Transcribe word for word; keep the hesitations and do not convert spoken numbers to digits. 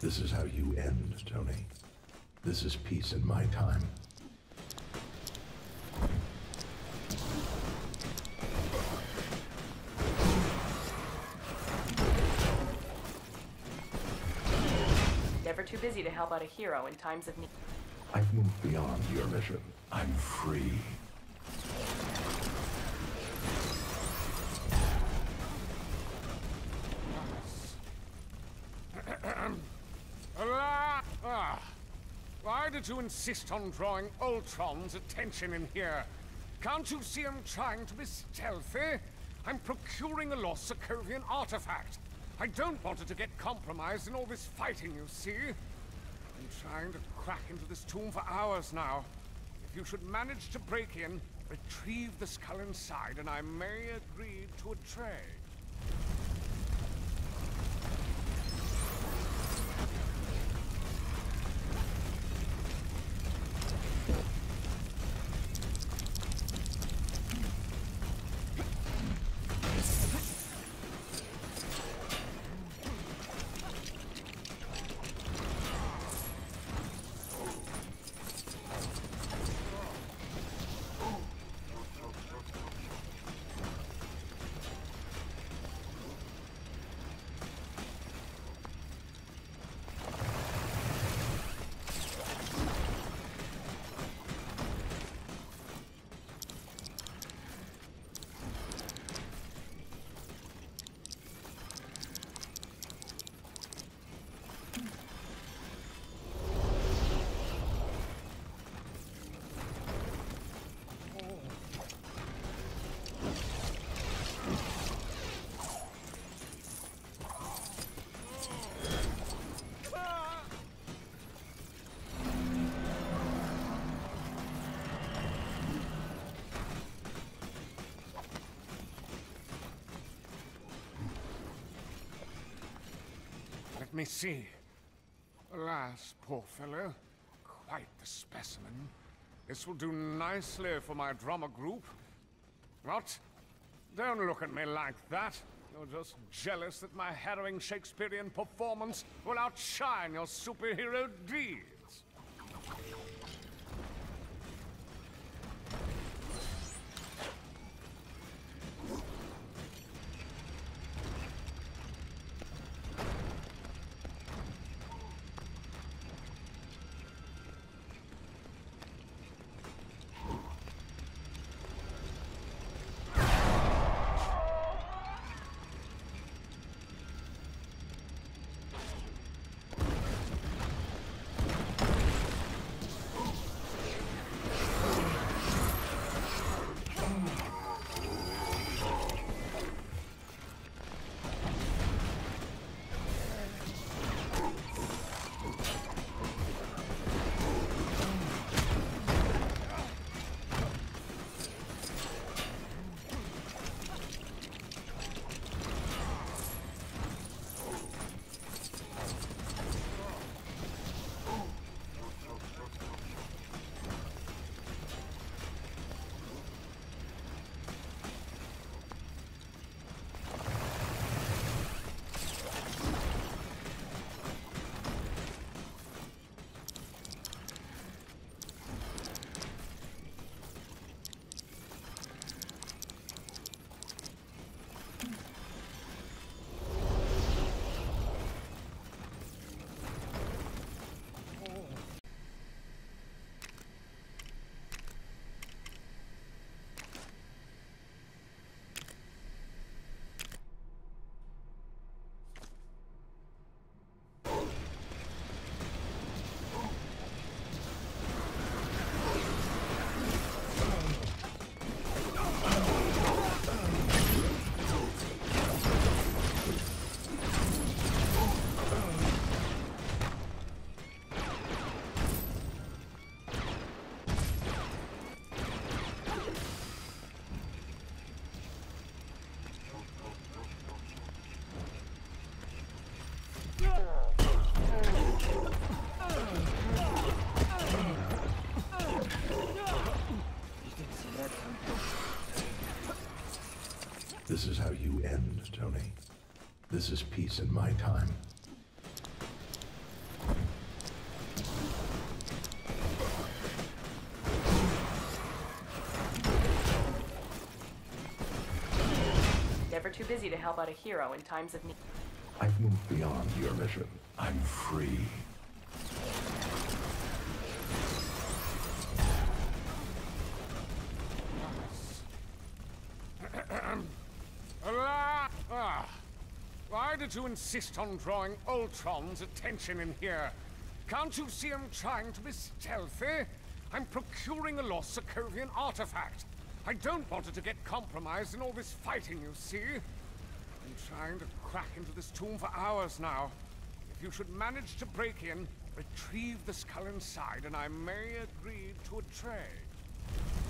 This is how you end, Tony. This is peace in my time. Never too busy to help out a hero in times of need. I've moved beyond your mission. I'm free. Why did you insist on drawing Ultron's attention in here? Can't you see I'm trying to be stealthy? I'm procuring a lost Sokovian artifact. I don't want it to get compromised in all this fighting, you see. I'm trying to crack into this tomb for hours now. If you should manage to break in, retrieve the skull inside, and I may agree to a trade. Let me see. Alas, poor fellow. Quite the specimen. This will do nicely for my drama group. What? Don't look at me like that. You're just jealous that my harrowing Shakespearean performance will outshine your superhero deeds. This is how you end, Tony. This is peace in my time. busy to help out a hero in times of need. I've moved beyond your mission. I'm free. Why did you insist on drawing Ultron's attention in here? Can't you see him trying to be stealthy? I'm procuring a lost Sokovian artifact. I don't want it to get compromised in all this fighting, you see. I'm trying to crack into this tomb for hours now. If you should manage to break in, retrieve the skull inside, and I may agree to a trade.